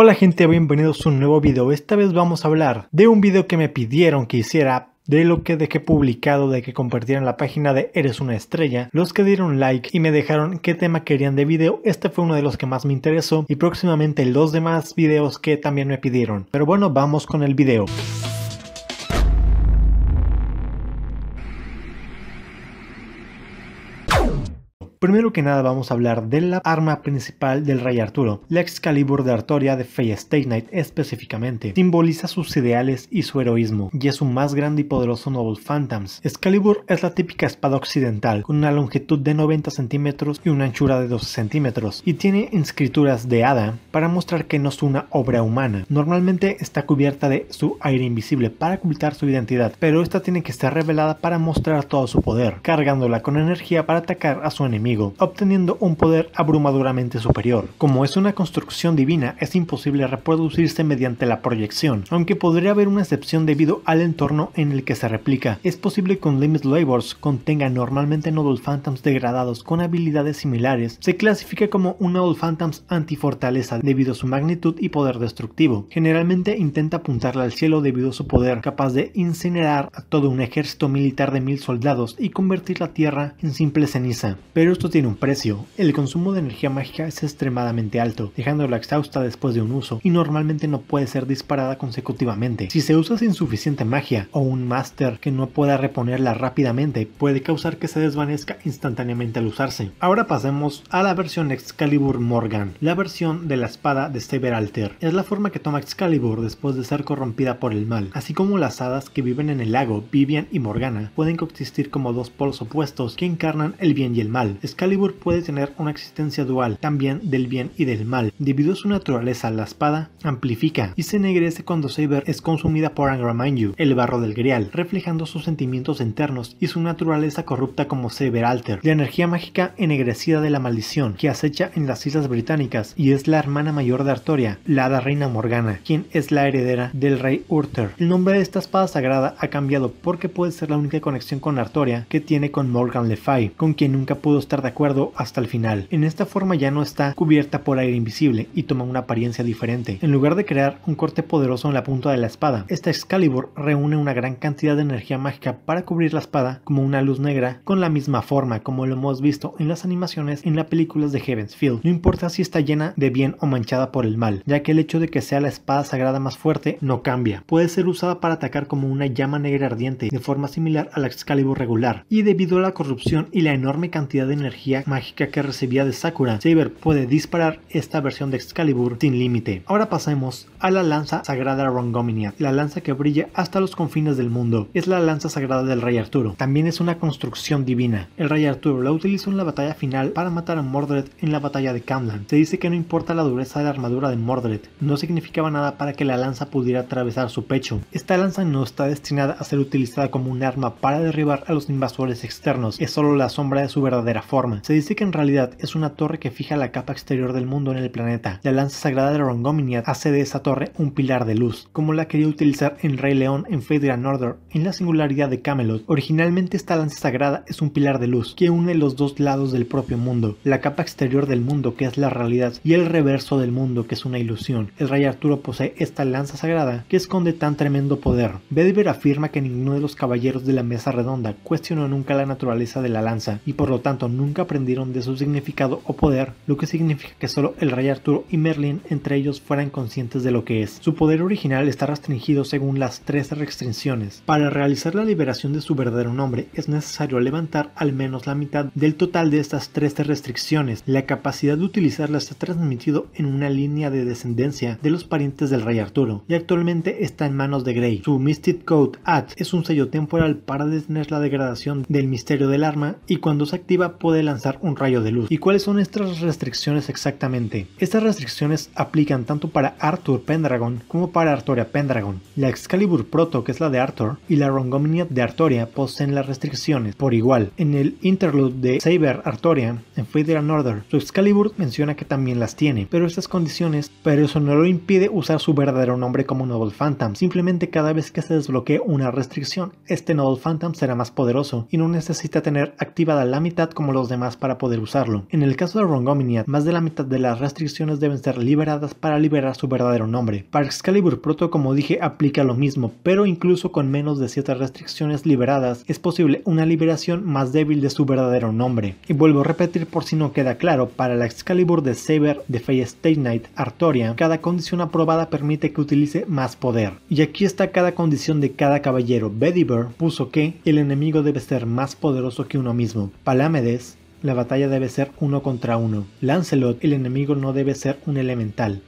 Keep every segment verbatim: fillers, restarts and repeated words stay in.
Hola gente, bienvenidos a un nuevo video. Esta vez vamos a hablar de un video que me pidieron que hiciera, de lo que dejé publicado, de que compartieran la página de Eres una Estrella. Los que dieron like y me dejaron qué tema querían de video, este fue uno de los que más me interesó, y próximamente los demás videos que también me pidieron. Pero bueno, vamos con el video. Primero que nada vamos a hablar de la arma principal del Rey Arturo, la Excalibur de Artoria de Fate/Stay Night específicamente. Simboliza sus ideales y su heroísmo, y es su más grande y poderoso Noble Phantasm. Excalibur es la típica espada occidental, con una longitud de noventa centímetros y una anchura de doce centímetros, y tiene inscrituras de hada para mostrar que no es una obra humana. Normalmente está cubierta de su aire invisible para ocultar su identidad, pero esta tiene que ser revelada para mostrar todo su poder, cargándola con energía para atacar a su enemigo, obteniendo un poder abrumadoramente superior. Como es una construcción divina, es imposible reproducirse mediante la proyección, aunque podría haber una excepción debido al entorno en el que se replica. Es posible que un Limit Labors contenga normalmente Noble Phantasms degradados con habilidades similares. Se clasifica como un Noble Phantasm antifortaleza debido a su magnitud y poder destructivo. Generalmente intenta apuntarla al cielo debido a su poder, capaz de incinerar a todo un ejército militar de mil soldados y convertir la tierra en simple ceniza. Pero esto tiene un precio. El consumo de energía mágica es extremadamente alto, dejándola exhausta después de un uso, y normalmente no puede ser disparada consecutivamente. Si se usa sin suficiente magia o un máster que no pueda reponerla rápidamente, puede causar que se desvanezca instantáneamente al usarse. Ahora pasemos a la versión Excalibur Morgan, la versión de la espada de Saber Alter. Es la forma que toma Excalibur después de ser corrompida por el mal. Así como las hadas que viven en el lago, Vivian y Morgana, pueden coexistir como dos polos opuestos que encarnan el bien y el mal. Excalibur puede tener una existencia dual, también del bien y del mal. Debido a su naturaleza, la espada amplifica y se ennegrece cuando Saber es consumida por Angra Mainyu, el barro del Grial, reflejando sus sentimientos internos y su naturaleza corrupta como Saber Alter, la energía mágica ennegrecida de la maldición que acecha en las Islas Británicas, y es la hermana mayor de Artoria, la hada reina Morgana, quien es la heredera del Rey Arturo. El nombre de esta espada sagrada ha cambiado porque puede ser la única conexión con Artoria que tiene con Morgan Le Fay, con quien nunca pudo estar de acuerdo hasta el final. En esta forma ya no está cubierta por aire invisible y toma una apariencia diferente. En lugar de crear un corte poderoso en la punta de la espada, esta Excalibur reúne una gran cantidad de energía mágica para cubrir la espada como una luz negra con la misma forma, como lo hemos visto en las animaciones en las películas de Heaven's Field. No importa si está llena de bien o manchada por el mal, ya que el hecho de que sea la espada sagrada más fuerte no cambia. Puede ser usada para atacar como una llama negra ardiente de forma similar a la Excalibur regular, y debido a la corrupción y la enorme cantidad de energía energía mágica que recibía de Sakura, Saber puede disparar esta versión de Excalibur sin límite. Ahora pasemos a la lanza sagrada Rhongomyniad, la lanza que brilla hasta los confines del mundo. Es la lanza sagrada del Rey Arturo. También es una construcción divina. El Rey Arturo la utilizó en la batalla final para matar a Mordred en la batalla de Kamlan. Se dice que no importa la dureza de la armadura de Mordred, no significaba nada para que la lanza pudiera atravesar su pecho. Esta lanza no está destinada a ser utilizada como un arma para derribar a los invasores externos, es solo la sombra de su verdadera forma. Se dice que en realidad es una torre que fija la capa exterior del mundo en el planeta. La lanza sagrada de Rhongomyniad hace de esa torre un pilar de luz, como la quería utilizar en Rey León en Fate Grand Order en la singularidad de Camelot. Originalmente esta lanza sagrada es un pilar de luz que une los dos lados del propio mundo, la capa exterior del mundo que es la realidad y el reverso del mundo que es una ilusión. El Rey Arturo posee esta lanza sagrada que esconde tan tremendo poder. Bedivere afirma que ninguno de los caballeros de la mesa redonda cuestionó nunca la naturaleza de la lanza y por lo tanto nunca Nunca aprendieron de su significado o poder, lo que significa que solo el Rey Arturo y Merlin entre ellos fueran conscientes de lo que es. Su poder original está restringido según las tres restricciones. Para realizar la liberación de su verdadero nombre es necesario levantar al menos la mitad del total de estas tres restricciones. La capacidad de utilizarla está transmitido en una línea de descendencia de los parientes del Rey Arturo y actualmente está en manos de Grey. Su Mystic Code A T es un sello temporal para detener la degradación del misterio del arma y cuando se activa puede lanzar un rayo de luz. ¿Y cuáles son estas restricciones exactamente? Estas restricciones aplican tanto para Arthur Pendragon como para Artoria Pendragon. La Excalibur Proto, que es la de Arthur, y la Rhongomyniad de Artoria poseen las restricciones por igual. En el interlude de Saber Artoria en Fate Grand Order, su Excalibur menciona que también las tiene, pero estas condiciones, pero eso no lo impide usar su verdadero nombre como Noble Phantasm. Simplemente cada vez que se desbloquee una restricción, este Noble Phantasm será más poderoso y no necesita tener activada la mitad como los los demás para poder usarlo. En el caso de Rhongomyniad, más de la mitad de las restricciones deben ser liberadas para liberar su verdadero nombre. Para Excalibur Proto, como dije, aplica lo mismo, pero incluso con menos de siete restricciones liberadas es posible una liberación más débil de su verdadero nombre. Y vuelvo a repetir por si no queda claro, para la Excalibur de Saber, de Fate/Stay Night, Artoria, cada condición aprobada permite que utilice más poder. Y aquí está cada condición de cada caballero. Bedivere puso que el enemigo debe ser más poderoso que uno mismo. Palamedes, la batalla debe ser uno contra uno. Lancelot, el enemigo no debe ser un elemental.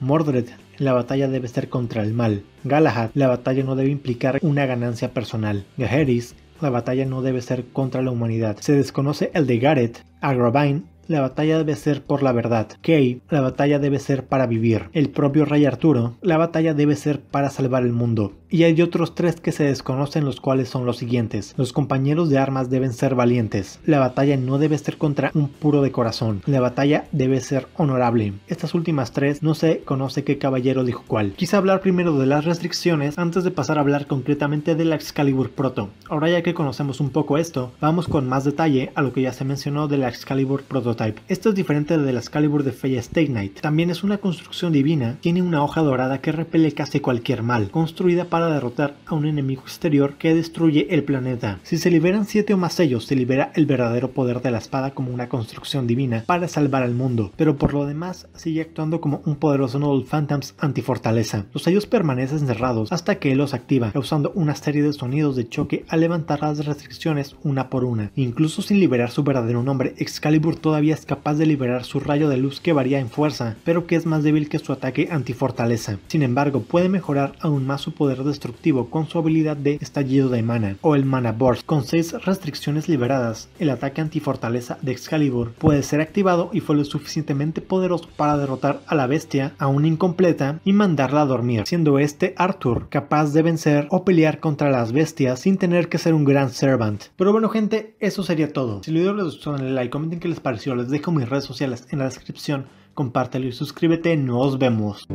Mordred, la batalla debe ser contra el mal. Galahad, la batalla no debe implicar una ganancia personal. Gaheris, la batalla no debe ser contra la humanidad. Se desconoce el de Gareth. Agravine, la batalla debe ser por la verdad. Kay, la batalla debe ser para vivir. El propio Rey Arturo, la batalla debe ser para salvar el mundo. Y hay otros tres que se desconocen, los cuales son los siguientes. Los compañeros de armas deben ser valientes. La batalla no debe ser contra un puro de corazón. La batalla debe ser honorable. Estas últimas tres no se conoce qué caballero dijo cuál. Quise hablar primero de las restricciones antes de pasar a hablar concretamente de la Excalibur Proto. Ahora ya que conocemos un poco esto, vamos con más detalle a lo que ya se mencionó de la Excalibur Proto. Esto es diferente de la Excalibur de Fate/Stay Night. También es una construcción divina, tiene una hoja dorada que repele casi cualquier mal, construida para derrotar a un enemigo exterior que destruye el planeta. Si se liberan siete o más sellos, se libera el verdadero poder de la espada como una construcción divina para salvar al mundo, pero por lo demás sigue actuando como un poderoso Noble Phantasm antifortaleza. Los sellos permanecen cerrados hasta que él los activa, causando una serie de sonidos de choque al levantar las restricciones una por una. Incluso sin liberar su verdadero nombre, Excalibur todavía es capaz de liberar su rayo de luz que varía en fuerza, pero que es más débil que su ataque antifortaleza. Sin embargo, puede mejorar aún más su poder destructivo con su habilidad de estallido de mana, o el mana burst. Con seis restricciones liberadas, el ataque antifortaleza de Excalibur puede ser activado y fue lo suficientemente poderoso para derrotar a la bestia, aún incompleta, y mandarla a dormir, siendo este Arthur capaz de vencer o pelear contra las bestias sin tener que ser un gran servant. Pero bueno gente, eso sería todo. Si el video les gustó, denle like, comenten qué les pareció. Les dejo mis redes sociales en la descripción, compártelo y suscríbete, nos vemos.